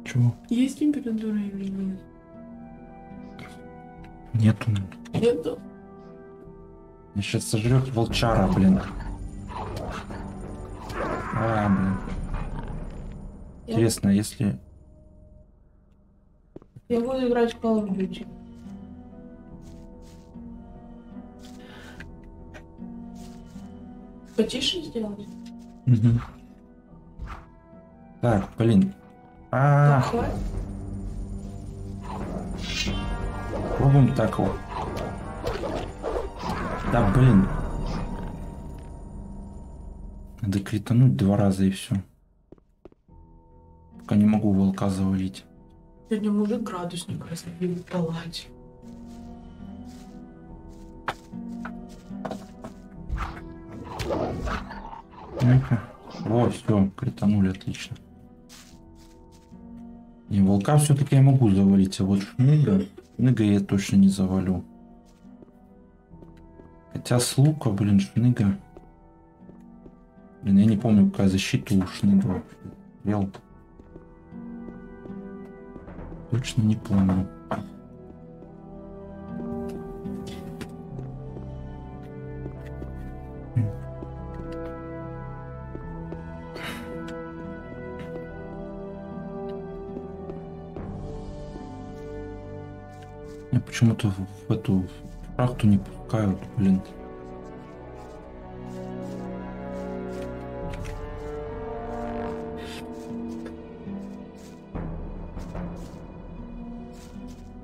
Чего? Есть температура или нет? Нету. Нету. Я сейчас сожрет волчара, блин. А, блин. Интересно, если... Я буду играть в Call of Duty. Потише сделать? Угу. Так, блин. А -а -а. Пробуем так вот. Да блин. Надо критануть 2 раза и все. Пока не могу волка завалить. Сегодня мужик градусник разбил в палате. Ну-ка. О, все, кританули, отлично. И волка все-таки я могу завалить, а вот шмыга, шныга я точно не завалю. Хотя с лука, блин, шныга. Блин, я не помню, какая защита у шныга вообще. Вел. Точно не помню. Почему-то в эту шахту не пускают, блин.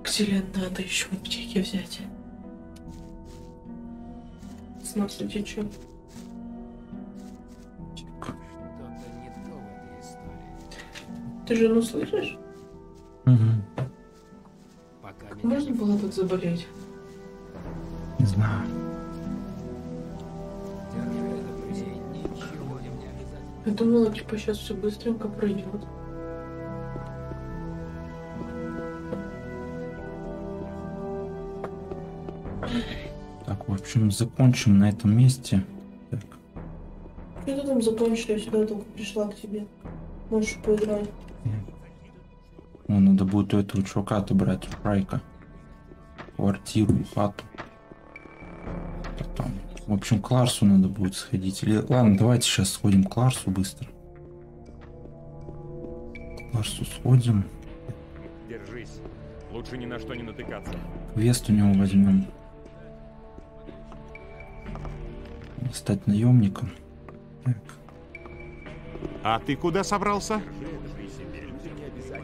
Ксилен, надо еще в аптеке взять. С нас утечет. Ты жену слышишь? Угу. Можно было тут заболеть? Не знаю. Я думала, типа сейчас все быстренько пройдет. Так, в общем, закончим на этом месте. Так. Что ты там закончила? Я сюда только пришла к тебе. Можешь поиграть. О, надо будет у этого чувака отобрать Райка. Квартиру и хату. Потом. В общем, к Ларсу надо будет сходить. Или... Ладно, давайте сейчас сходим к Ларсу быстро. К Ларсу сходим. Держись. Лучше ни на что не натыкаться. Квест у него возьмем. Стать наемником. Так. А ты куда собрался?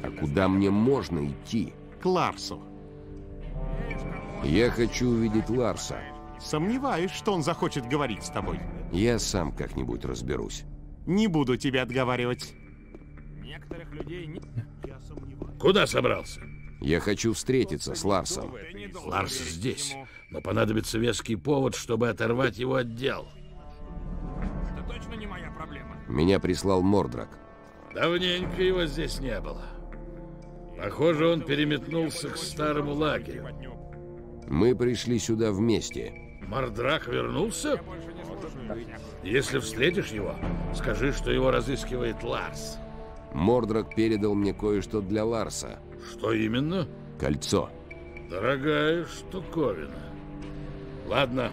А куда мне можно идти? К Ларсу. Я хочу увидеть Ларса. Сомневаюсь, что он захочет говорить с тобой. Я сам как-нибудь разберусь. Не буду тебя отговаривать. Некоторых людей не... Я сомневаюсь. Куда собрался? Я хочу встретиться с Ларсом. Ларс здесь, но понадобится веский повод, чтобы оторвать его от дел. Это точно не моя проблема. Меня прислал Мордраг. Давненько его здесь не было. Похоже, он переметнулся к старому лагерю. Мы пришли сюда вместе. Мордраг вернулся? Если встретишь его, скажи, что его разыскивает Ларс. Мордраг передал мне кое-что для Ларса. Что именно? Кольцо. Дорогая штуковина. Ладно,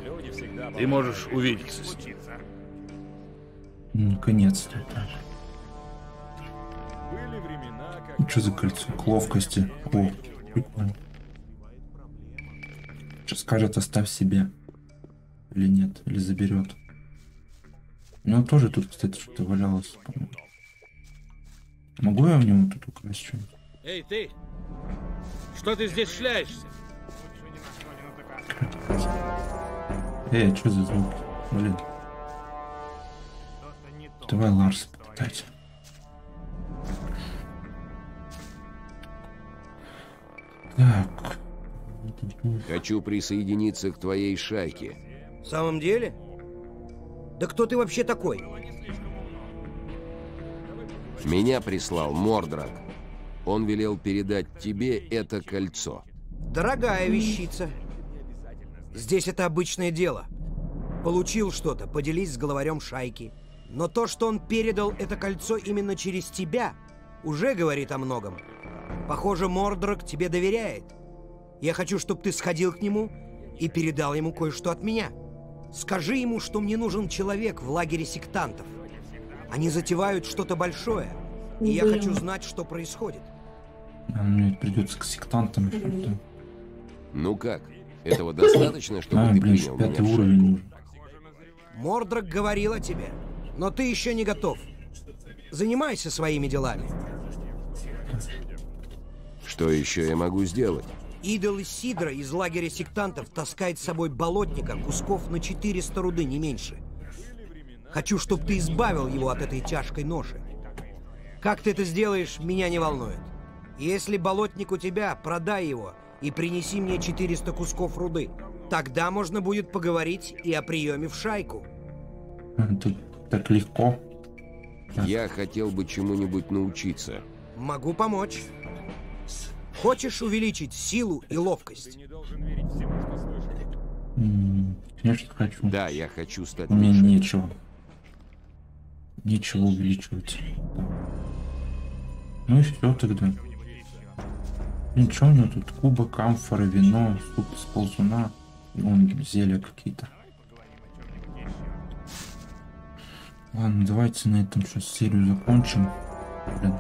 ты можешь увидеться с ним. Наконец-то. Ну, что за кольцо? К ловкости. О, прикольно. Сейчас скажет, оставь себе. Или нет, или заберет. Ну, тоже тут, кстати, что-то валялось. Могу я в него тут украсть что-нибудь? Эй, ты! Что ты здесь шляешься? Эй, что за звук? Блин. Давай Ларс попытать. Так. Хочу присоединиться к твоей шайке. В самом деле? Да кто ты вообще такой? Меня прислал Мордраг. Он велел передать тебе это кольцо. Дорогая вещица. Здесь это обычное дело. Получил что-то, поделись с главарем шайки. Но то, что он передал это кольцо именно через тебя, уже говорит о многом. Похоже, Мордраг тебе доверяет. Я хочу, чтобы ты сходил к нему и передал ему кое-что от меня. Скажи ему, что мне нужен человек в лагере сектантов. Они затевают что-то большое, и я хочу знать, что происходит. Мне придется к сектантам. Ну как, этого достаточно, чтобы ты принял меня в шайку? Мордраг говорил о тебе, но ты еще не готов. Занимайся своими делами. Что еще я могу сделать? Идол Исидра из лагеря сектантов таскает с собой болотника кусков на 400 руды, не меньше. Хочу, чтобы ты избавил его от этой тяжкой ноши. Как ты это сделаешь, меня не волнует. Если болотник у тебя, продай его и принеси мне 400 кусков руды. Тогда можно будет поговорить и о приеме в шайку. Тут так легко. Я хотел бы чему-нибудь научиться. Могу помочь. Хочешь увеличить силу и ловкость? Конечно, хочу. Да, я хочу стать. У меня нечего. Нечего увеличивать. Ну и все тогда. Ничего у него тут. Кубок, камфора, вино, суп с ползуна. Вон зелья какие-то. Ладно, давайте на этом сейчас серию закончим. Блин.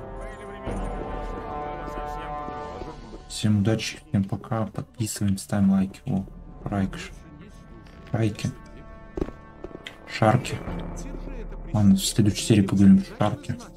Всем удачи, всем пока, подписываемся, ставим лайки. О, лайки. Шарки. Ладно, в следующей серии поговорим о шарке.